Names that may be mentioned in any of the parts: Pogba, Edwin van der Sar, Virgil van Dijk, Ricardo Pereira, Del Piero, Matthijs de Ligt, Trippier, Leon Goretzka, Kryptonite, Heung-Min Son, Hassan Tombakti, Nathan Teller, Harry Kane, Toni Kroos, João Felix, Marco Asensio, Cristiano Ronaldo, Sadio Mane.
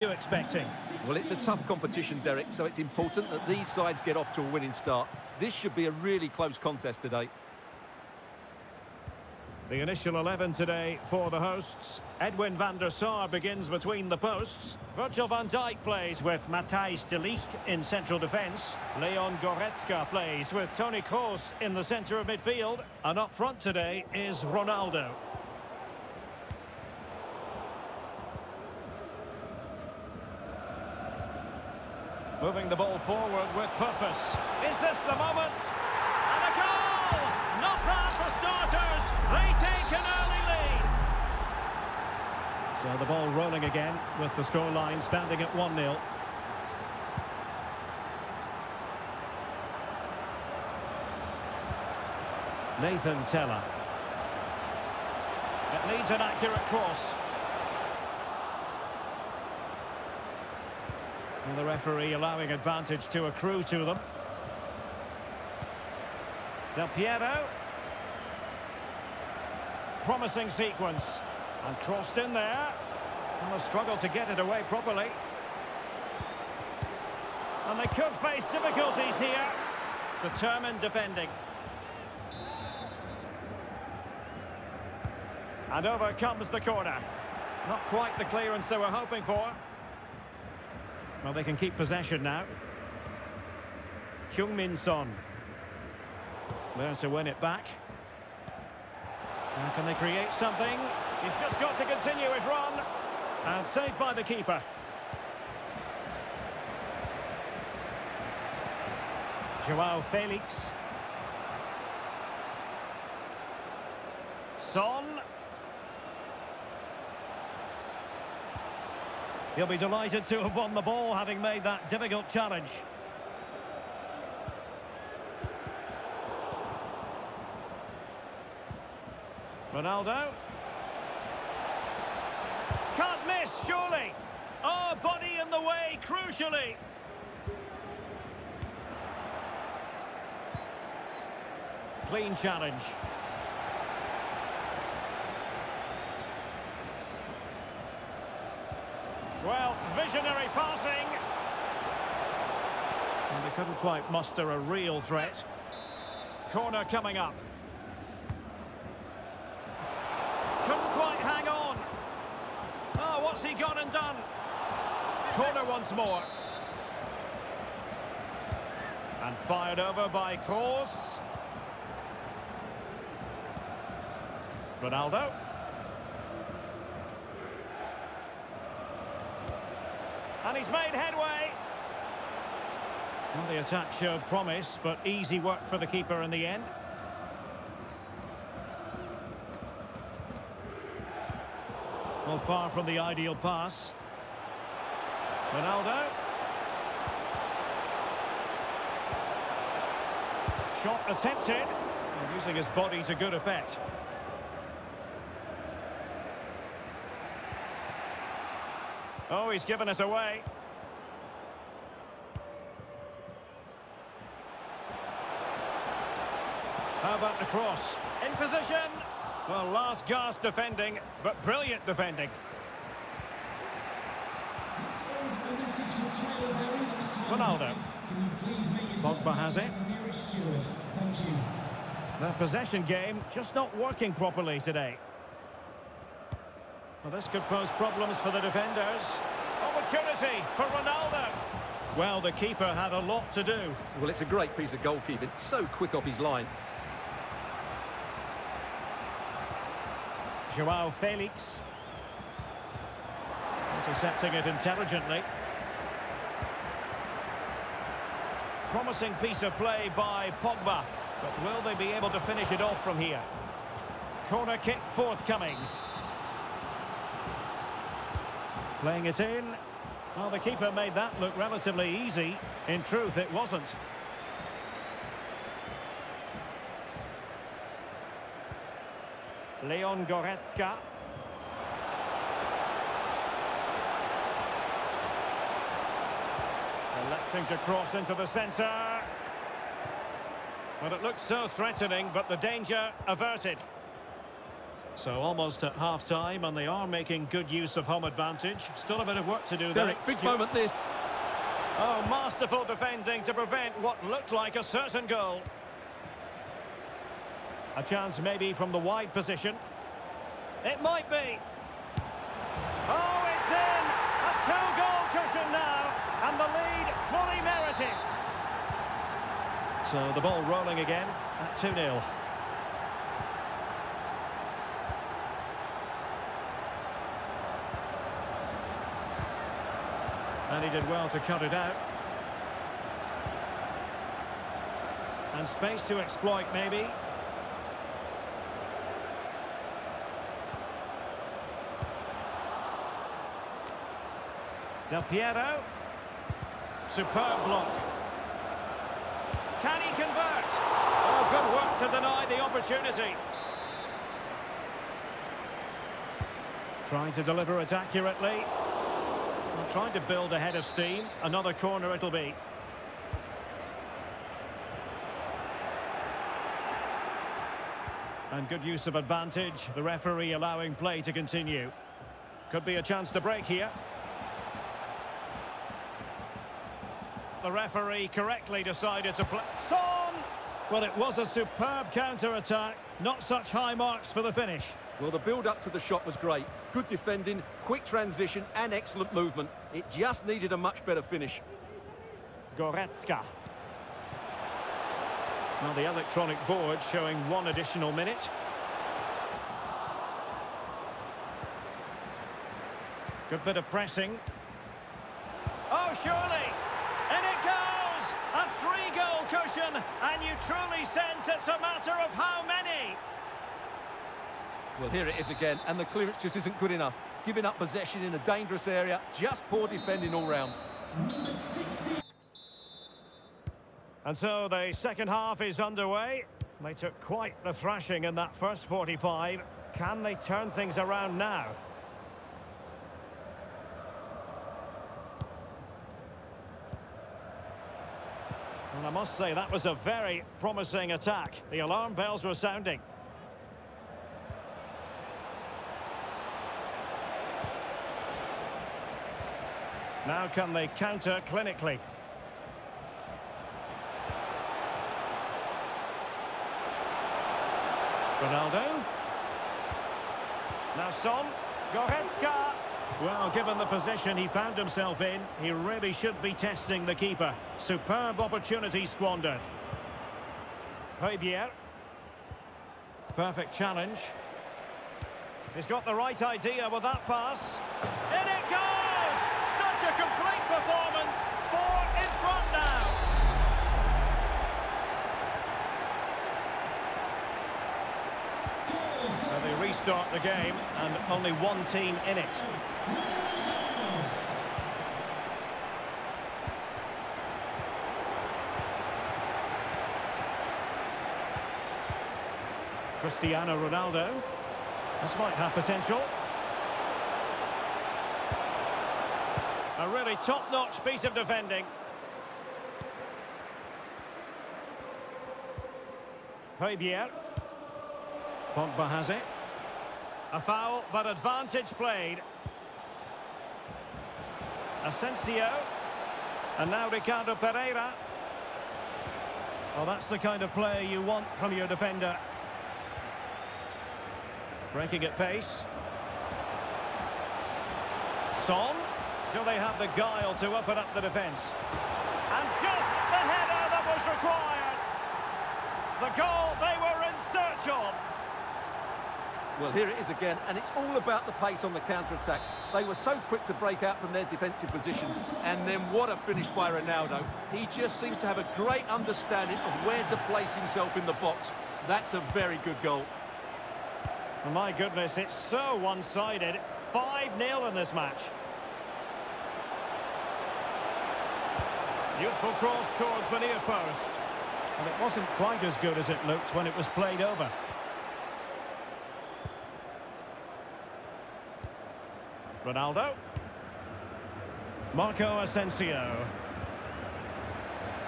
You expecting? Well, it's a tough competition, Derek, so it's important that these sides get off to a winning start. This should be a really close contest today. The initial 11 today for the hosts. Edwin van der Sar begins between the posts. Virgil van Dijk plays with Matthijs de Ligt in central defence. Leon Goretzka plays with Toni Kroos in the centre of midfield. And up front today is Ronaldo. Moving the ball forward with purpose. Is this the moment? And a goal! Not bad for starters. They take an early lead. So the ball rolling again with the scoreline standing at 1-0. Nathan Teller. It needs an accurate cross. And the referee allowing advantage to accrue to them. Del Piero. Promising sequence. And crossed in there. And a struggle to get it away properly. And they could face difficulties here. Determined defending. And over comes the corner. Not quite the clearance they were hoping for. Well, they can keep possession now. Heung-Min Son learns to win it back. Now can they create something? He's just got to continue his run. And saved by the keeper. João Felix. Son. He'll be delighted to have won the ball, having made that difficult challenge. Ronaldo. Can't miss, surely. Oh, body in the way, crucially. Clean challenge. Well, visionary passing. And they couldn't quite muster a real threat. Corner coming up. Couldn't quite hang on. Oh, what's he gone and done? Corner once more. And fired over by Kroos. Ronaldo. And he's made headway. Well, the attack showed promise, but easy work for the keeper in the end. Well, far from the ideal pass. Ronaldo. Shot attempted. And using his body to good effect. Oh, he's given us away. How about the cross? In position. Well, last gasp defending, but brilliant defending. Ronaldo. Pogba has it. That possession game just not working properly today. Well, this could pose problems for the defenders. Opportunity for Ronaldo. Well, the keeper had a lot to do. Well, it's a great piece of goalkeeping. So quick off his line. João Felix. Intercepting it intelligently. Promising piece of play by Pogba. But will they be able to finish it off from here? Corner kick forthcoming. Playing it in. Well, the keeper made that look relatively easy. In truth, it wasn't. Leon Goretzka. Electing to cross into the centre. Well, it looked so threatening, but the danger averted. So almost at half-time, and they are making good use of home advantage. Still a bit of work to do there. Big moment, this. Oh, masterful defending to prevent what looked like a certain goal. A chance maybe from the wide position. It might be. Oh, it's in! A two-goal cushion now, and the lead fully merited. So the ball rolling again at 2-0. And he did well to cut it out. And space to exploit, maybe. Del Piero. Superb block. Can he convert? Oh, good work to deny the opportunity. Trying to deliver it accurately. Trying to build ahead of steam. Another corner it'll be. And good use of advantage. The referee allowing play to continue. Could be a chance to break here. The referee correctly decided to play. Son! Well, it was a superb counter-attack. Not such high marks for the finish. Well, the build-up to the shot was great. Good defending, quick transition, and excellent movement. It just needed a much better finish. Goretzka. Now the electronic board showing one additional minute. Good bit of pressing. Oh, surely! And it goes! A three-goal cushion, and you truly sense it's a matter of how many. Well, here it is again, and the clearance just isn't good enough. Giving up possession in a dangerous area, just poor defending all round. And so the second half is underway. They took quite the thrashing in that first 45. Can they turn things around now? And I must say, that was a very promising attack. The alarm bells were sounding. Now can they counter clinically? Ronaldo. Now Son. Goretzka. Well, given the position he found himself in, he really should be testing the keeper. Superb opportunity squandered. Trippier. Perfect challenge. He's got the right idea with that pass. In it goes! A complete performance, 4 in front now. So they restart the game, and only one team in it. Cristiano Ronaldo. This might have potential. A really top-notch piece of defending. Trippier. Pogba has it. A foul, but advantage played. Asensio. And now Ricardo Pereira. Well, that's the kind of player you want from your defender. Breaking at pace. Son. Do they have the guile to up and up the defence? And just the header that was required. The goal they were in search of. Well, here it is again, and it's all about the pace on the counter-attack. They were so quick to break out from their defensive positions, and then what a finish by Ronaldo. He just seems to have a great understanding of where to place himself in the box. That's a very good goal. Well, my goodness, it's so one-sided. 5-0 in this match. Useful cross towards the near post. And it wasn't quite as good as it looked when it was played over. Ronaldo. Marco Asensio.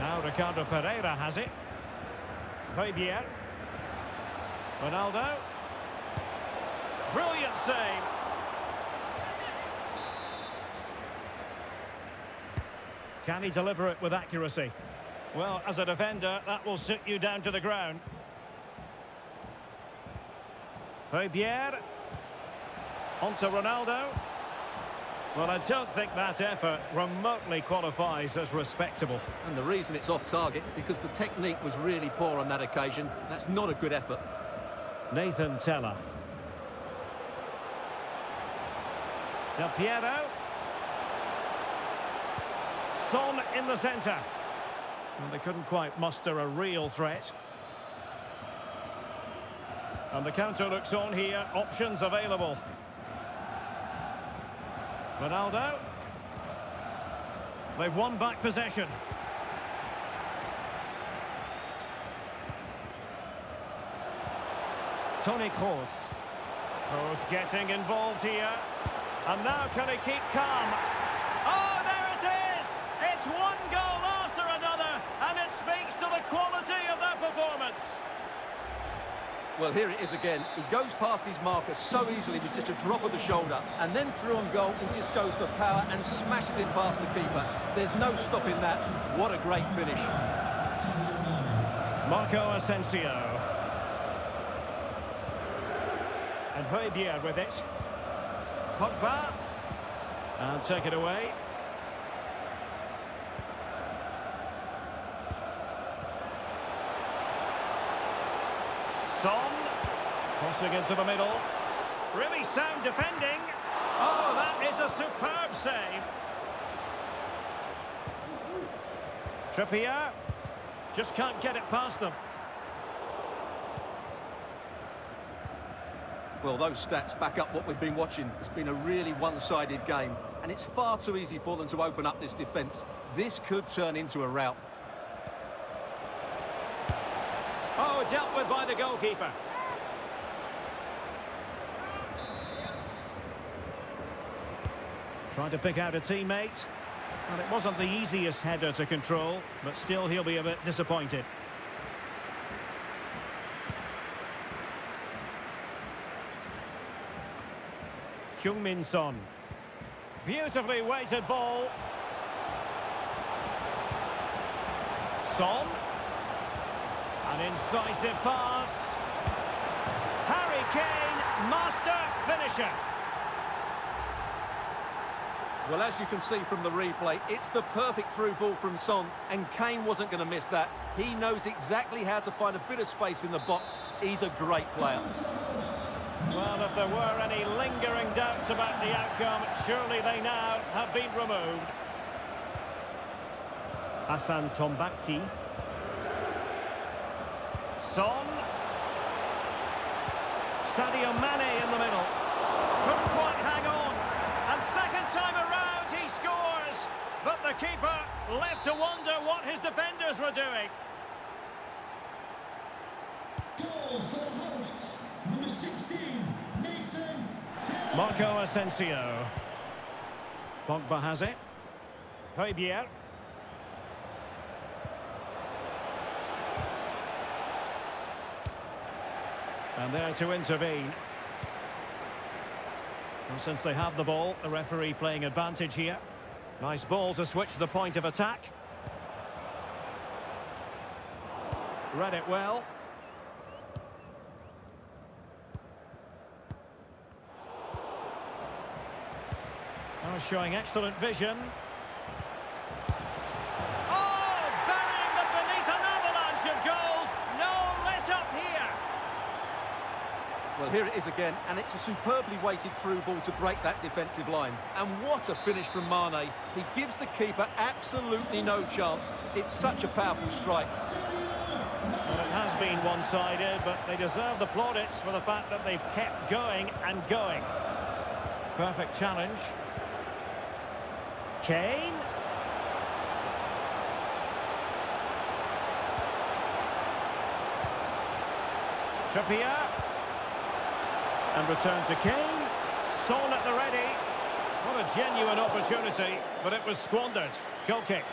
Now Ricardo Pereira has it. Trippier. Ronaldo. Brilliant save. Can he deliver it with accuracy? Well, as a defender, that will sit you down to the ground. Trippier. Onto Ronaldo. Well, I don't think that effort remotely qualifies as respectable. And the reason it's off target, because the technique was really poor on that occasion. That's not a good effort. Nathan Teller. Del Piero. Son in the centre. And they couldn't quite muster a real threat. And the counter looks on here. Options available. Ronaldo. They've won back possession. Toni Kroos. Kroos getting involved here. And now can he keep calm? Oh, there it is! It's one goal after another, and it speaks to the quality of that performance. Well, here it is again. He goes past his marker so easily with just a drop of the shoulder, and then through on goal, he just goes for power and smashes it past the keeper. There's no stopping that. What a great finish. Marco Asensio. And Trippier with it. Pogba. And take it away. Son, crossing into the middle. Really sound defending. Oh, that is a superb save. Trippier just can't get it past them. Well, those stats back up what we've been watching. It's been a really one-sided game, and it's far too easy for them to open up this defence. This could turn into a rout. Oh, dealt with by the goalkeeper. Trying to pick out a teammate. And it wasn't the easiest header to control, but still he'll be a bit disappointed. Heung-Min Son. Beautifully weighted ball. Son. An incisive pass. Harry Kane, master finisher. Well, as you can see from the replay, it's the perfect through ball from Son, and Kane wasn't going to miss that. He knows exactly how to find a bit of space in the box. He's a great player. Well, if there were any lingering doubts about the outcome, surely they now have been removed. Hassan Tombakti. Son. Sadio Mane in the middle. Couldn't quite hang on. And second time around, he scores. But the keeper left to wonder what his defenders were doing. Goal for hosts, number 16, Nathan Teller. Marco Asensio. Pogba has it. Trippier. And there to intervene. And since they have the ball, the referee playing advantage here. Nice ball to switch the point of attack. Read it well. Now showing excellent vision. Well, here it is again, and it's a superbly weighted through ball to break that defensive line. And what a finish from Mane. He gives the keeper absolutely no chance. It's such a powerful strike. Well, it has been one-sided, but they deserve the plaudits for the fact that they've kept going and going. Perfect challenge. Kane. Trippier. And return to Kane. Son at the ready. What a genuine opportunity, but it was squandered. Goal kick.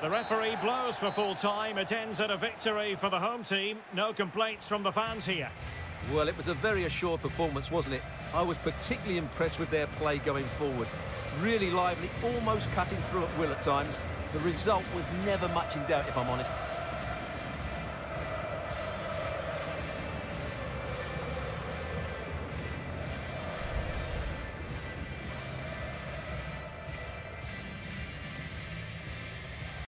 The referee blows for full time. It ends at a victory for the home team. No complaints from the fans here. Well, it was a very assured performance, wasn't it? I was particularly impressed with their play going forward. Really lively, almost cutting through at will at times. The result was never much in doubt, if I'm honest.